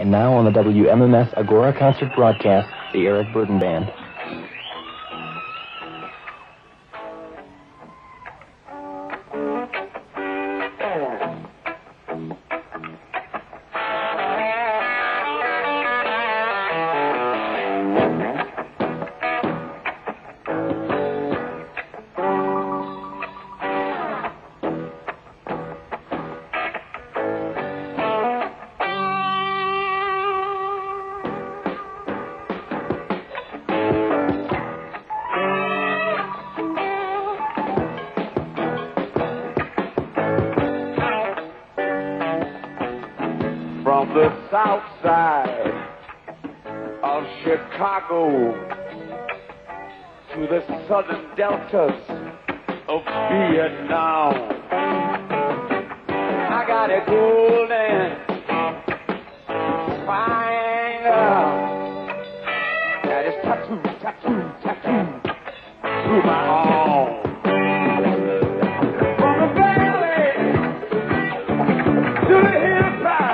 And now on the WMMS Agora Concert Broadcast, the Eric Burdon Band. From the south side of Chicago to the southern deltas of Vietnam, I got a golden spider that is tattooed to my arm. From the valley to the hillside,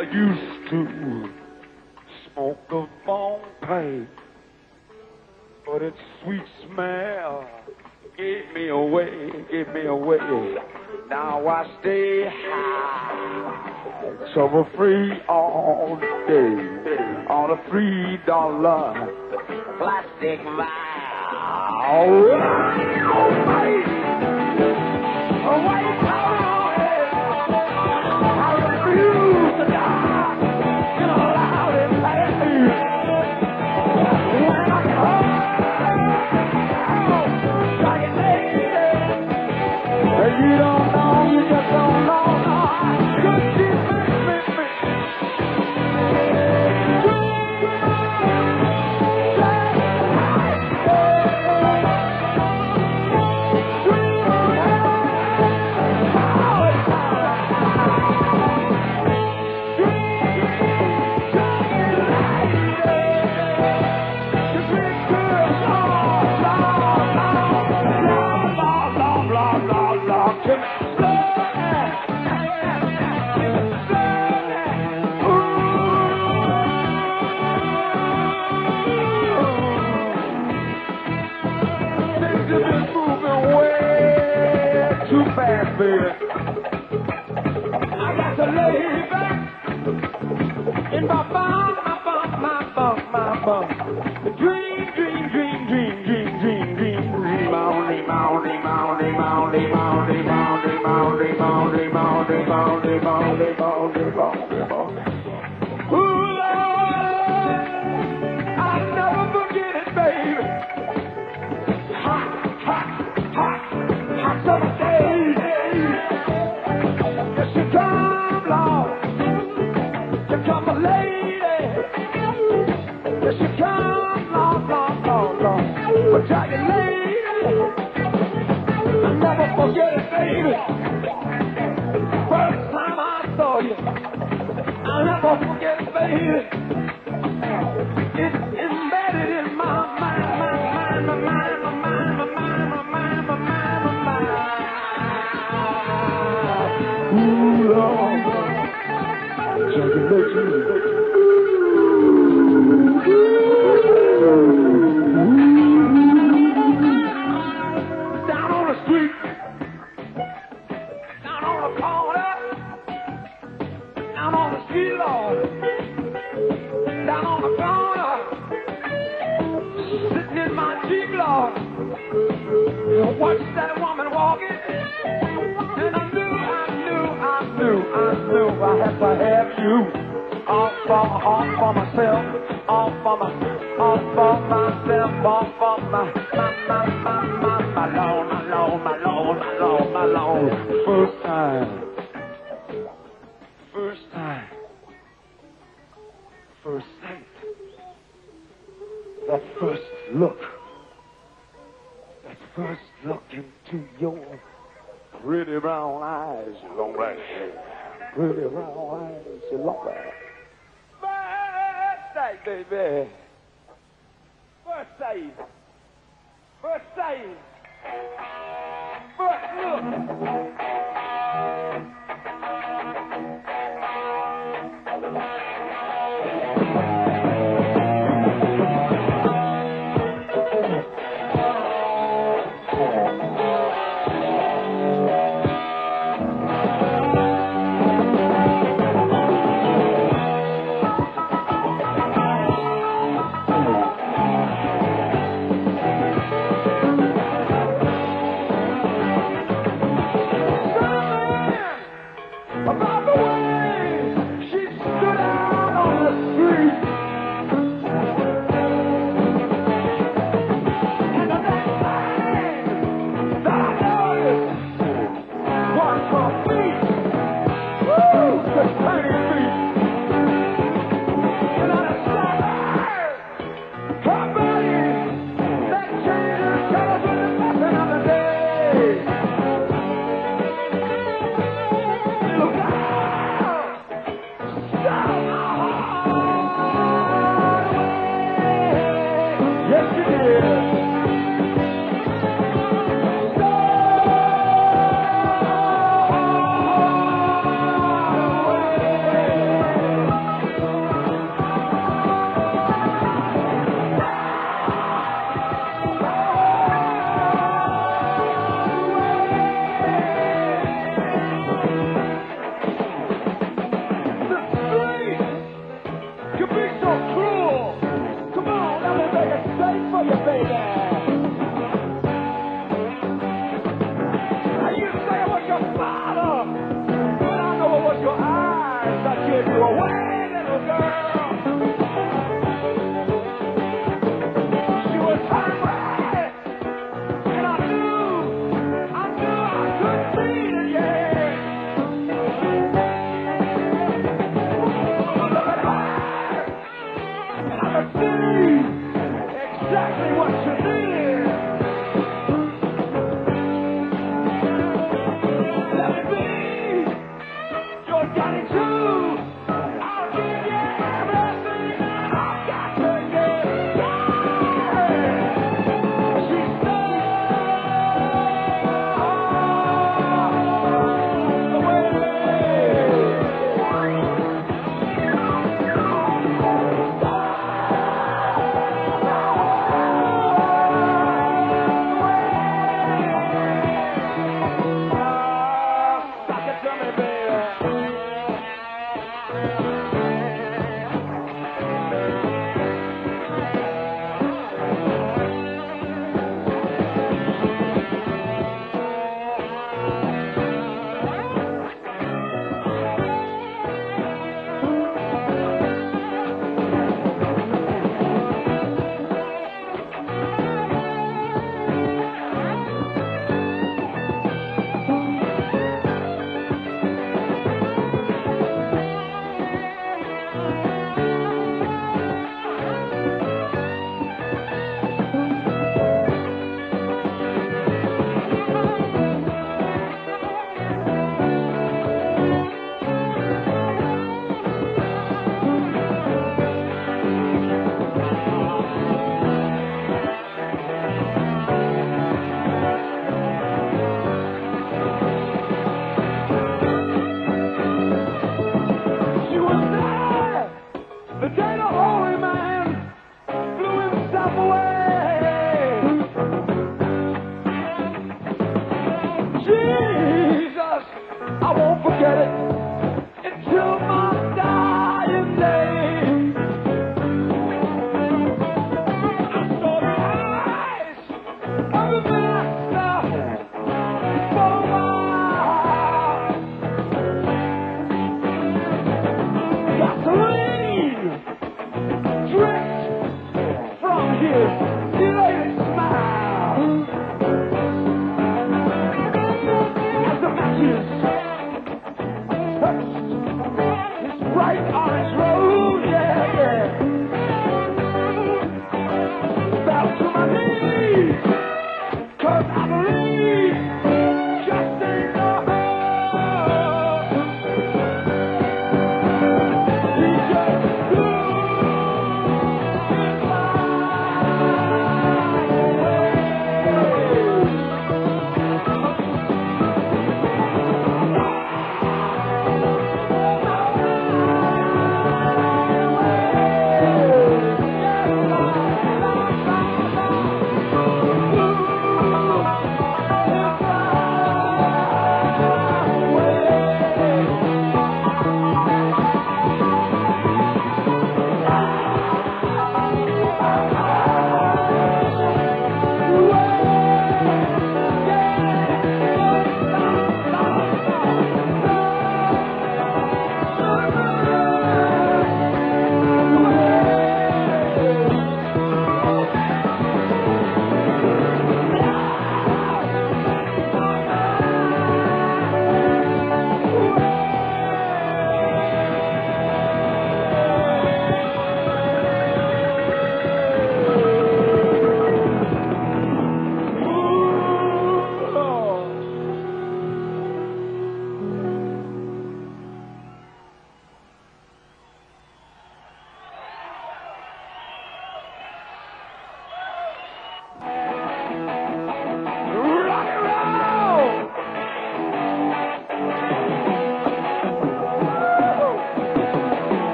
I used to smoke a long pipe, but its sweet smell gave me away, gave me away. Now I stay high, trouble free all day, on a $3 plastic vial.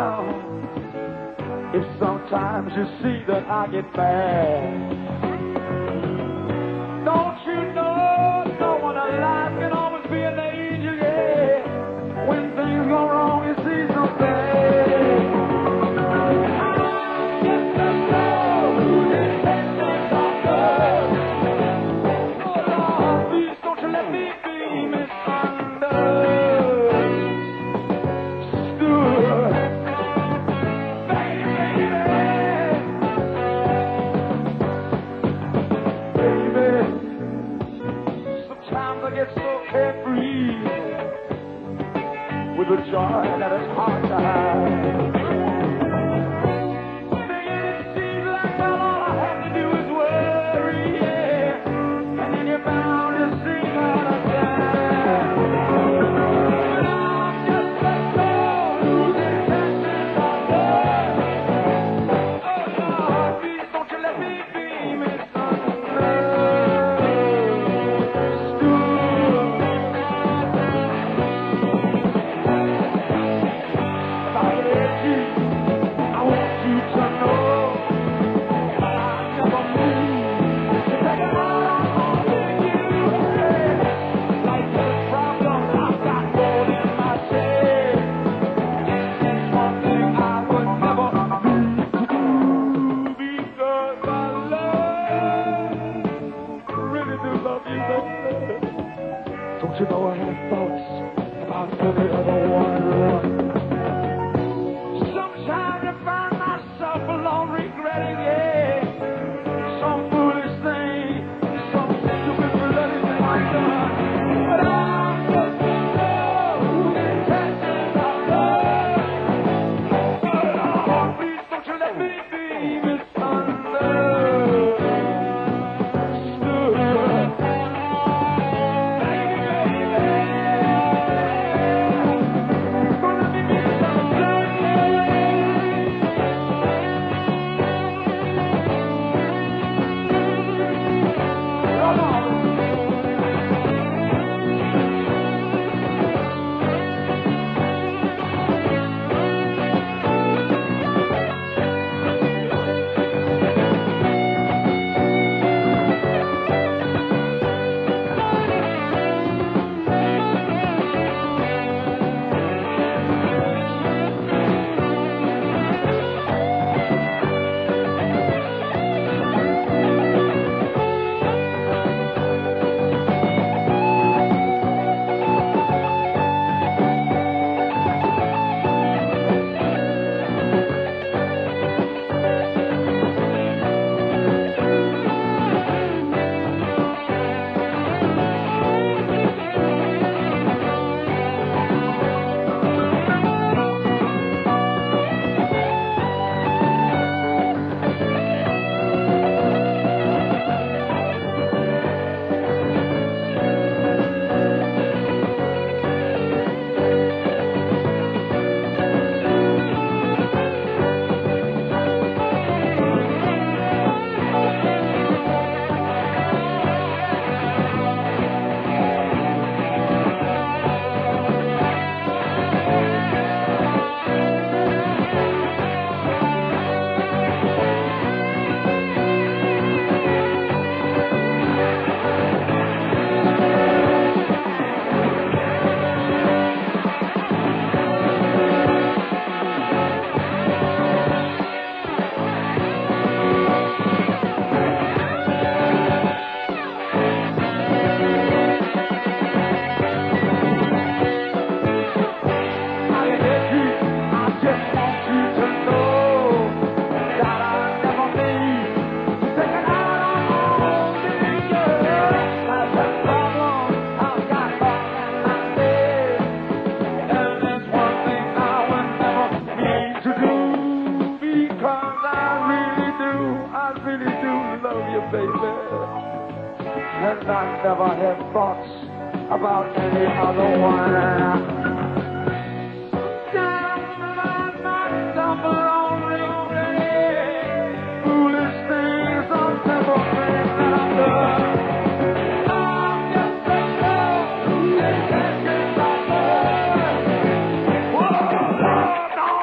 down. If sometimes you see that I get mad, don't you know no one alive can always be an angel, yeah. When things go wrong, you see something. With a joy that is hard to hide.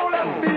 Let me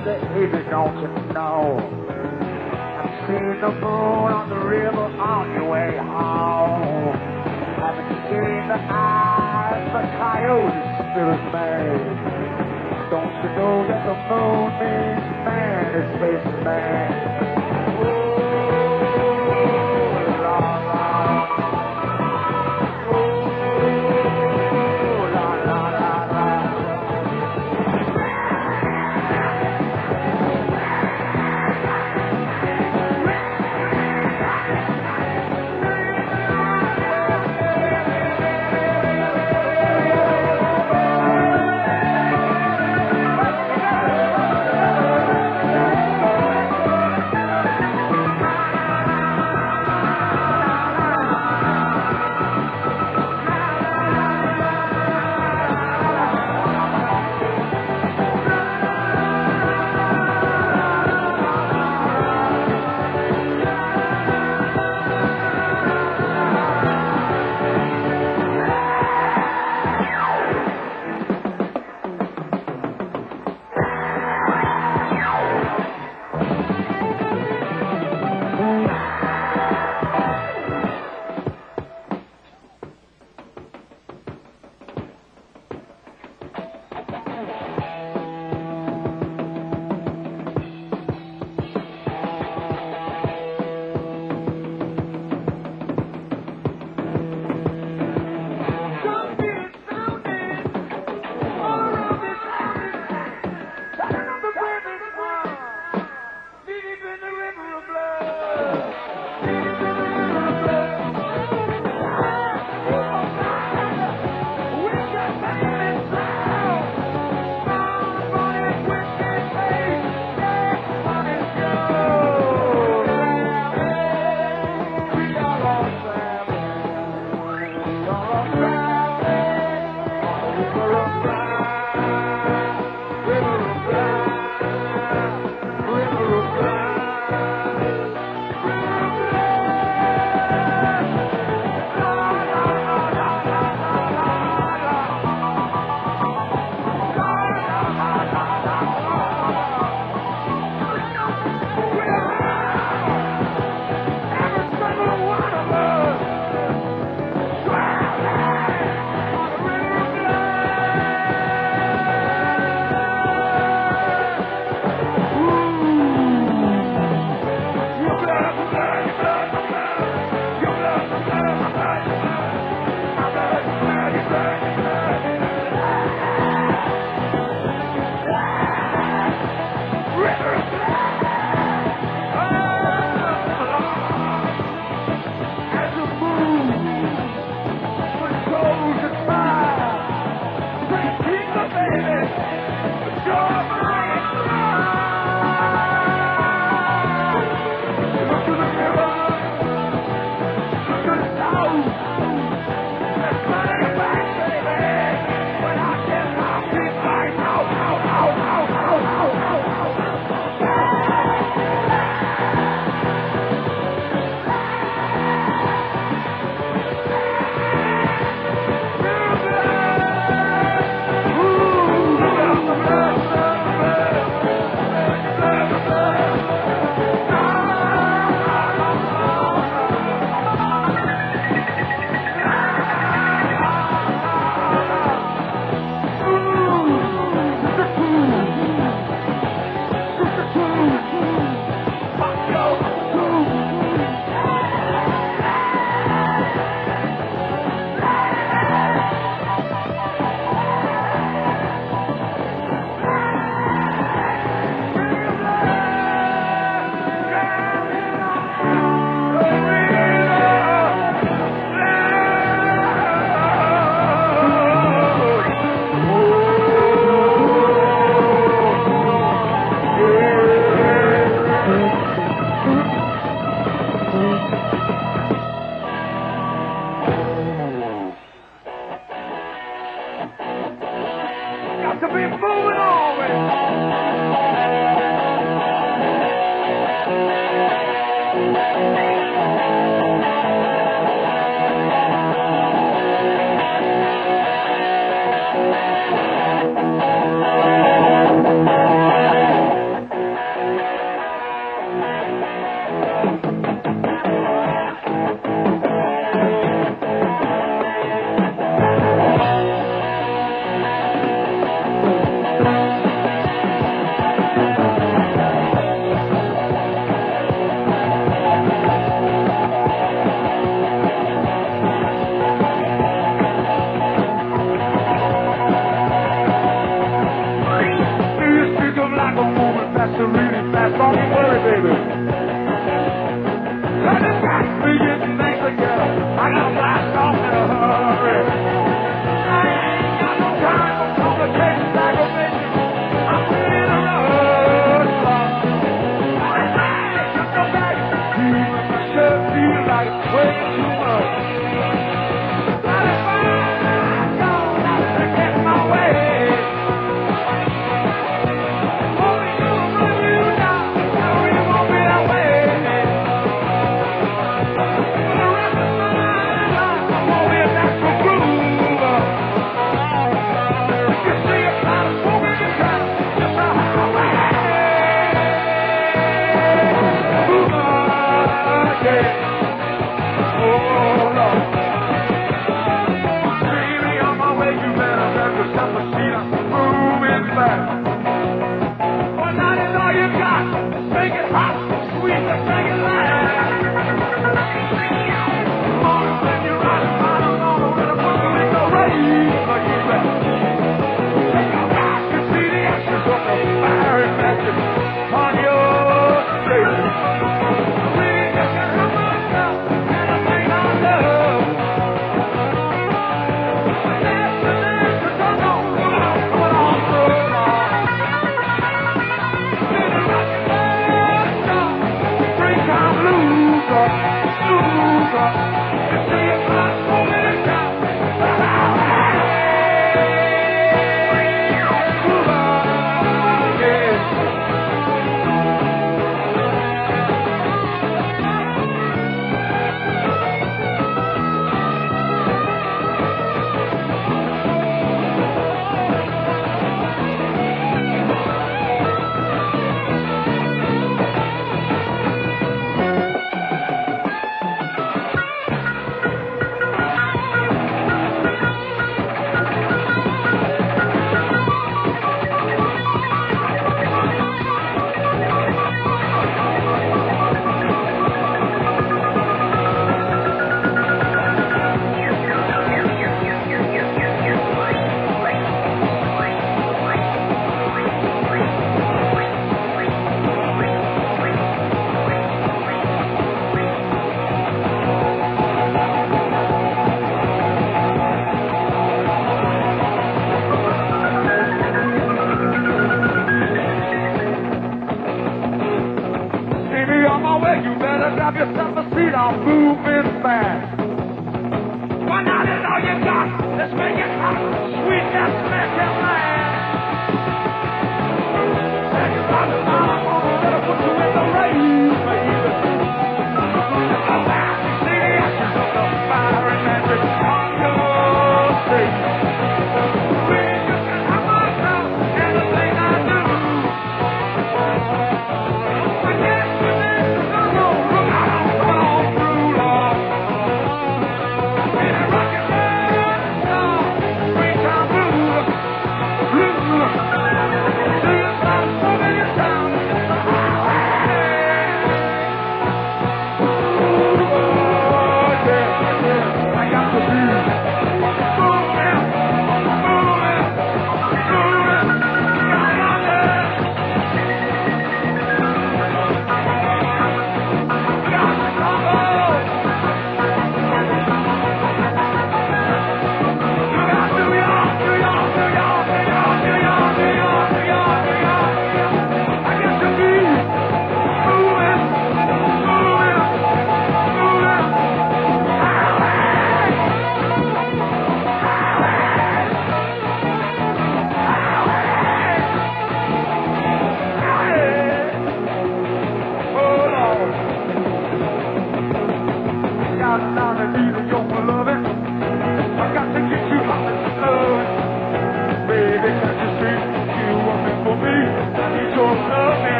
of the heavy, don't you know? I've seen the moon on the river on your way home. Haven't seen the eyes the coyotes still is made. Don't you know that the moon means man is facing man?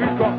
We've got